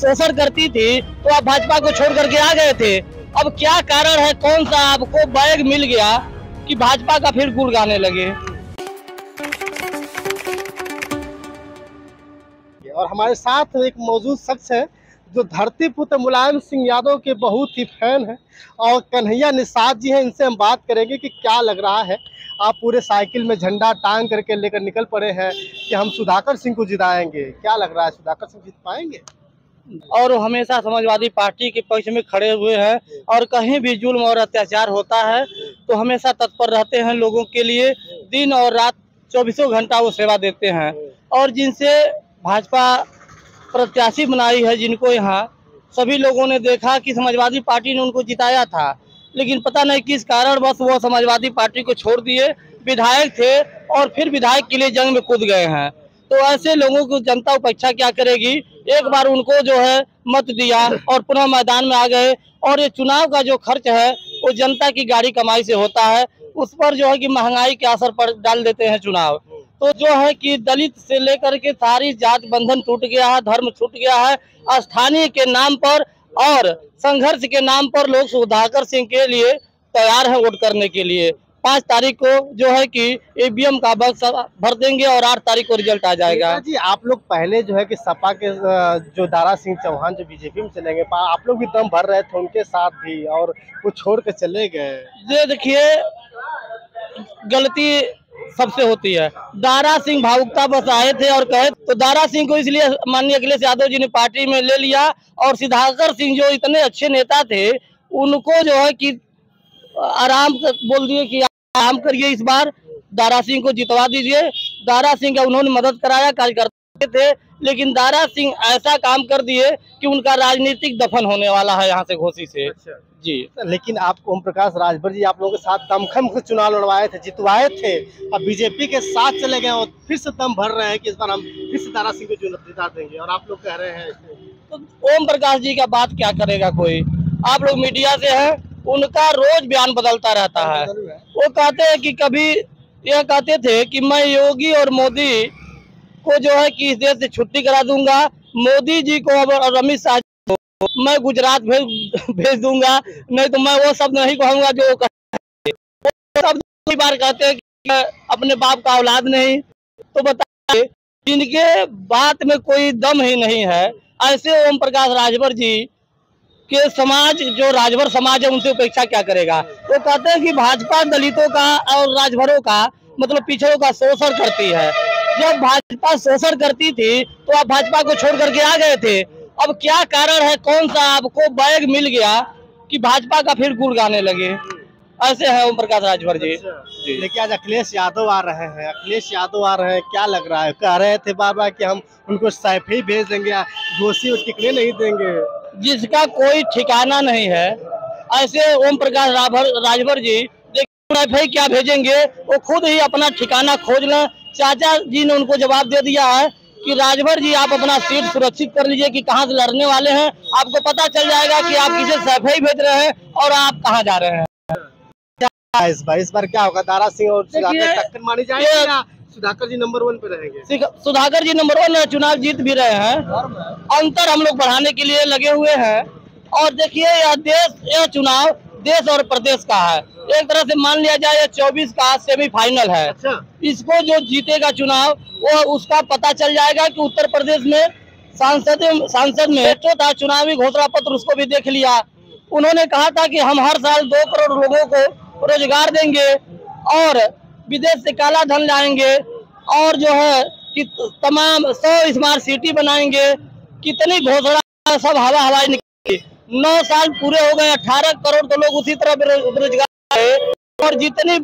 शोषण करती थी तो आप भाजपा को छोड़ करके आ गए थे। अब क्या कारण है, कौन सा आपको बैग मिल गया कि भाजपा का फिर गुण गाने लगे? और हमारे साथ एक मौजूद शख्स है जो धरती पुत्र मुलायम सिंह यादव के बहुत ही फैन हैं और कन्हैया निषाद जी हैं। इनसे हम बात करेंगे कि क्या लग रहा है, आप पूरे साइकिल में झंडा टांग करके लेकर निकल पड़े हैं कि हम सुधाकर सिंह को जिताएंगे। क्या लग रहा है, सुधाकर सिंह जीत पाएंगे? और वो हमेशा समाजवादी पार्टी के पक्ष में खड़े हुए हैं और कहीं भी जुल्म और अत्याचार होता है तो हमेशा तत्पर रहते हैं लोगों के लिए। दिन और रात 24 घंटा वो सेवा देते हैं। और जिनसे भाजपा प्रत्याशी बनाई है, जिनको यहाँ सभी लोगों ने देखा कि समाजवादी पार्टी ने उनको जिताया था, लेकिन पता नहीं किस कारण बस वो समाजवादी पार्टी को छोड़ दिए। विधायक थे और फिर विधायक के लिए जंग में कूद गए हैं। तो ऐसे लोगों को जनता उपेक्षा क्या करेगी? एक बार उनको जो है मत दिया और पुनः मैदान में आ गए। और ये चुनाव का जो खर्च है वो जनता की गाड़ी कमाई से होता है, उस पर जो है कि महंगाई के असर पर डाल देते हैं चुनाव। तो जो है कि दलित से लेकर के सारी जात बंधन टूट गया है, धर्म छूट गया है। स्थानीय के नाम पर और संघर्ष के नाम पर लोग सुधाकर सिंह के लिए तैयार हैं वोट करने के लिए। 5 तारीख को जो है कि ईवीएम का बक्स भर देंगे और 8 तारीख को रिजल्ट आ जाएगा। जी, आप लोग पहले जो है कि सपा के जो दारा सिंह चौहान जो बीजेपी में चले गए, आप लोग भी दम भर रहे थे उनके साथ भी और वो छोड़ के चले गए। ये देखिए, गलती सबसे होती है। दारा सिंह भावुकता बस आए थे और कहे, तो दारा सिंह को इसलिए माननीय अखिलेश यादव जी ने पार्टी में ले लिया। और सिद्धार्थ सिंह जो इतने अच्छे नेता थे उनको जो है कि आराम बोल दिए कि आराम करिए, इस बार दारा सिंह को जितवा दीजिए। दारा सिंह का उन्होंने मदद कराया, कार्यकर्ता थे, लेकिन दारा सिंह ऐसा काम कर दिए कि उनका राजनीतिक दफन होने वाला है यहाँ से घोसी से। अच्छा। जी, लेकिन आप ओम प्रकाश राजभर जी, आप लोगों के साथ दमखम से चुनाव लड़वाए थे, जितवाए थे, अब बीजेपी के साथ चले गए और फिर से दम भर रहे हैं कि इस बार हम फिर से दारा सिंह को जिता देंगे। और आप लोग कह रहे हैं, तो ओम प्रकाश जी का बात क्या करेगा कोई? आप लोग मीडिया से है, उनका रोज बयान बदलता रहता है। वो कहते हैं कि कभी यह कहते थे कि मैं योगी और मोदी को जो है कि इस देश से छुट्टी करा दूंगा, मोदी जी को और अमित शाह को मैं गुजरात भेज दूंगा, नहीं तो मैं वो शब्द नहीं कहूंगा जो वो बार कहते हैं कि अपने बाप का औलाद नहीं। तो बताइए, जिनके बात में कोई दम ही नहीं है, ऐसे ओम प्रकाश राजभर जी के समाज जो राजभर समाज है उनसे उपेक्षा क्या करेगा? वो कहते हैं कि भाजपा दलितों का और राजभरों का मतलब पिछड़ों का शोषण करती है। जब भाजपा शोषण करती थी तो आप भाजपा को छोड़ करके आ गए थे। अब क्या कारण है, कौन सा आपको बैग मिल गया कि भाजपा का फिर गुण गाने लगे? ऐसे है ओम प्रकाश राजभर जी। देखिए, आज अखिलेश यादव आ रहे हैं, अखिलेश यादव आ रहे हैं, क्या लग रहा है? कह रहे थे बाबा कि हम उनको सैफी भेज देंगे, घोसी और टिकने नहीं देंगे, जिसका कोई ठिकाना नहीं है। ऐसे ओम प्रकाश राजभर जी देखिए क्या भेजेंगे, वो खुद ही अपना ठिकाना खोज लें। चाचा जी ने उनको जवाब दे दिया है कि राजभर जी आप अपना सीट सुरक्षित कर लीजिए कि कहां से लड़ने वाले हैं। आपको पता चल जाएगा कि आप किसे सफाई भेज रहे हैं और आप कहां जा रहे हैं। इस बार क्या होगा? दारा सिंह और सुधाकर टक्कर मारी जाएगी या सुधाकर जी नंबर 1 पे रहेंगे? सुधाकर जी नंबर 1 चुनाव जीत भी रहे हैं। अंतर हम लोग बढ़ाने के लिए लगे हुए हैं। और देखिए, यह चुनाव देश और प्रदेश का है। एक तरह से मान लिया जाए 24 का सेमीफाइनल है। अच्छा। इसको जो जीतेगा चुनाव वो उसका पता चल जाएगा कि उत्तर प्रदेश में सांसद में जो था चुनावी घोषणा पत्र, उसको भी देख लिया। उन्होंने कहा था कि हम हर साल 2 करोड़ लोगों को रोजगार देंगे और विदेश से काला धन लाएंगे और जो है कि तमाम 100 स्मार्ट सिटी बनाएंगे। कितनी घोषणा, सब हवाई निकली। 9 साल पूरे हो गए, 18 करोड़ तो लोग उसी तरह बेरोजगार है। और जितनी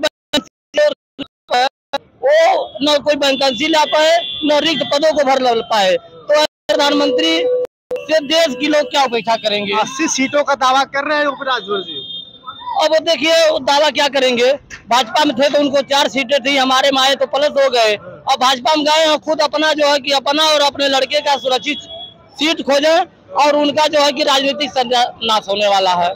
वो न कोई वैकेंसी ला पाए, न रिक्त पदों को भर पाए। तो प्रधानमंत्री से देश की लोग क्या उपेक्षा करेंगे? 80 सीटों का दावा कर रहे हैं ओम प्रकाश जी। अब देखिए, दावा क्या करेंगे? भाजपा में थे तो उनको 4 सीटें थी, हमारे में आए तो प्लस हो गए। अब भाजपा में गए, खुद अपना जो है कि अपना और अपने लड़के का सुरक्षित सीट खोजे और उनका जो है कि राजनीतिक संन्यास होने वाला है।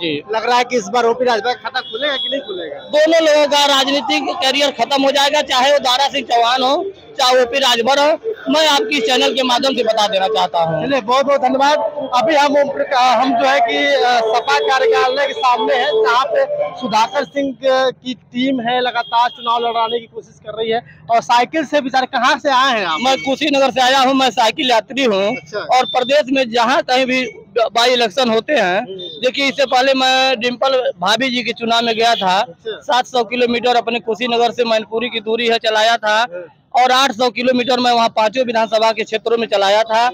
जी, लग रहा है कि इस बार ओपी राजभर का खाता खुलेगा कि नहीं खुलेगा? दोनों लोगों का राजनीतिक करियर खत्म हो जाएगा, चाहे वो दारा सिंह चौहान हो चाहे ओपी राजभर हो, मैं आपकी चैनल के माध्यम से बता देना चाहता हूँ। चलिए बहुत बहुत धन्यवाद। अभी हम जो है कि सपा कार्यालय के सामने है, जहाँ पे सुधाकर सिंह की टीम है, लगातार चुनाव लड़ाने की कोशिश कर रही है। और साइकिल से बेचारे कहाँ से आए हैं आप? मैं कुशीनगर से आया हूँ, मैं साइकिल यात्री हूँ। अच्छा। और प्रदेश में जहाँ कहीं भी बाई इलेक्शन होते हैं, देखिए इससे पहले मैं डिंपल भाभी जी के चुनाव में गया था। अच्छा। 700 किलोमीटर अपने कुशीनगर से मैनपुरी की दूरी है चलाया था, और 800 किलोमीटर मैं वहाँ पांचों विधानसभा के क्षेत्रों में चलाया था।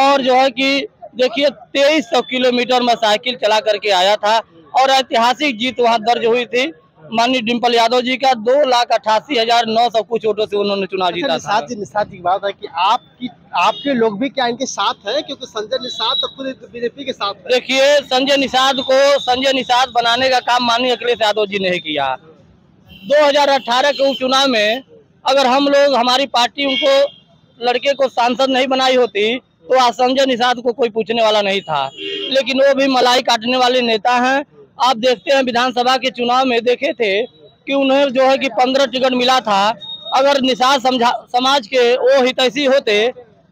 और जो है कि देखिए 2300 किलोमीटर मैं साइकिल चला करके आया था, और ऐतिहासिक जीत वहाँ दर्ज हुई थी। माननीय डिंपल यादव जी का 2,88,900 कुछ वोटों से उन्होंने चुनाव जीता। निषाद जी की बात है कि आपके लोग भी क्या इनके साथ हैं? क्योंकि संजय निषाद तो पूरे बीजेपी के साथ। देखिए संजय निषाद बनाने का काम माननीय अखिलेश यादव जी ने किया। 2018 के उपचुनाव में अगर हम लोग, हमारी पार्टी उनको लड़के को सांसद नहीं बनाई होती तो आज संजय निषाद को कोई पूछने वाला नहीं था। लेकिन वो भी मलाई काटने वाले नेता हैं। आप देखते हैं विधानसभा के चुनाव में देखे थे कि उन्हें जो है कि 15 टिकट मिला था। अगर निषाद समाज के वो हितैषी होते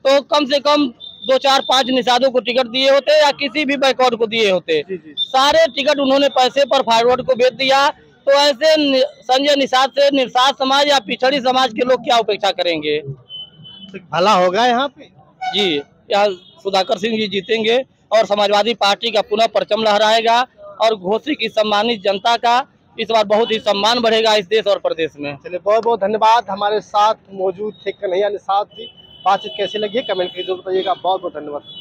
तो कम से कम 2-4-5 निषादों को टिकट दिए होते, या किसी भी बैकआउट को दिए होते। सारे टिकट उन्होंने पैसे पर फॉरवर्ड को बेच दिया। तो ऐसे संजय निषाद से निषाद समाज या पिछड़ी समाज के लोग क्या अपेक्षा करेंगे? भला होगा यहाँ पे जी। यहाँ सुधाकर सिंह जी जीतेंगे और समाजवादी पार्टी का पुनः परचम लहराएगा, और घोसी की सम्मानित जनता का इस बार बहुत ही सम्मान बढ़ेगा इस देश और प्रदेश में। चलिए बहुत बहुत धन्यवाद। हमारे साथ मौजूद थे कन्हैया निषाद जी। बातचीत कैसी लगी कमेंट करके जरूर बताइएगा। बहुत बहुत धन्यवाद।